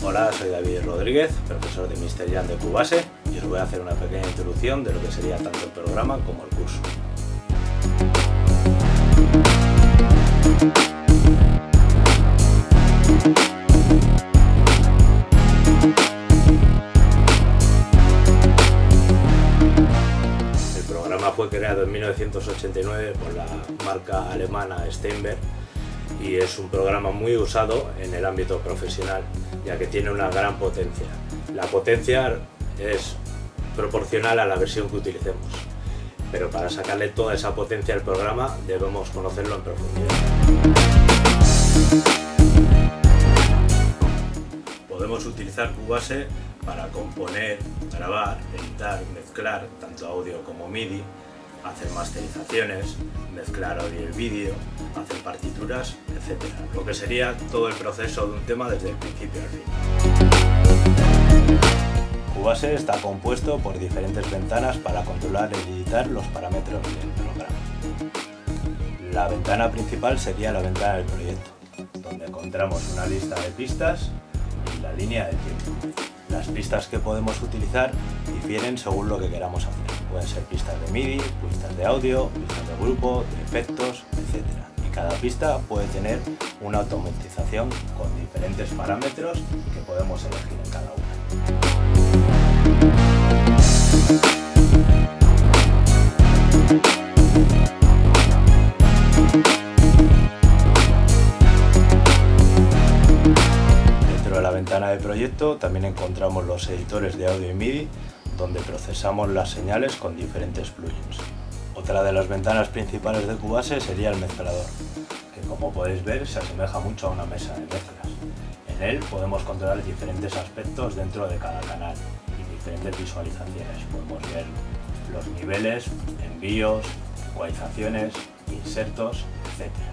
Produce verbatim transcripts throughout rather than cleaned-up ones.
Hola, soy David Rodríguez, profesor de MrJam de Cubase, y os voy a hacer una pequeña introducción de lo que sería tanto el programa como el curso. El programa fue creado en mil novecientos ochenta y nueve por la marca alemana Steinberg y es un programa muy usado en el ámbito profesional, ya que tiene una gran potencia. La potencia es proporcional a la versión que utilicemos, pero para sacarle toda esa potencia al programa debemos conocerlo en profundidad. Podemos utilizar Cubase para componer, grabar, editar, mezclar tanto audio como MIDI, hacer masterizaciones, mezclar audio y vídeo, hacer partituras, etcétera. Lo que sería todo el proceso de un tema desde el principio al fin. Cubase está compuesto por diferentes ventanas para controlar y editar los parámetros del programa. La ventana principal sería la ventana del proyecto, donde encontramos una lista de pistas y la línea de tiempo. Las pistas que podemos utilizar difieren según lo que queramos hacer. Pueden ser pistas de MIDI, pistas de audio, pistas de grupo, de efectos, etcétera. Y cada pista puede tener una automatización con diferentes parámetros que podemos elegir en cada una. Ventana de proyecto también encontramos los editores de audio y MIDI, donde procesamos las señales con diferentes plugins. Otra de las ventanas principales de Cubase sería el mezclador, que como podéis ver se asemeja mucho a una mesa de mezclas. En él podemos controlar diferentes aspectos dentro de cada canal y diferentes visualizaciones. Podemos ver los niveles, envíos, ecualizaciones, insertos, etcétera.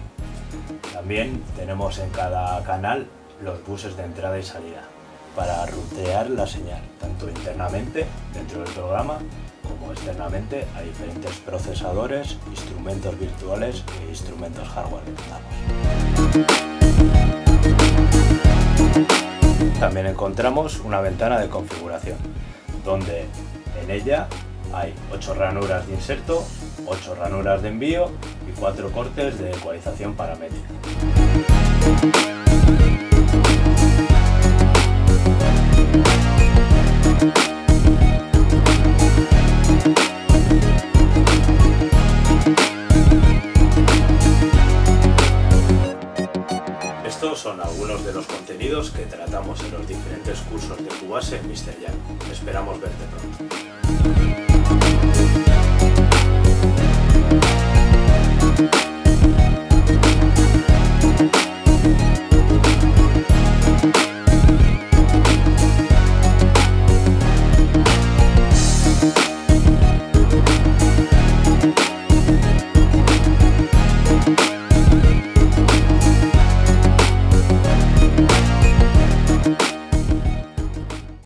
También tenemos en cada canal los buses de entrada y salida para rutear la señal, tanto internamente dentro del programa como externamente a diferentes procesadores, instrumentos virtuales e instrumentos hardware que tengamos. También encontramos una ventana de configuración, donde en ella hay ocho ranuras de inserto, ocho ranuras de envío y cuatro cortes de ecualización paramétrica. Estos son algunos de los contenidos que tratamos en los diferentes cursos de Cubase en MrJam. Esperamos verte pronto.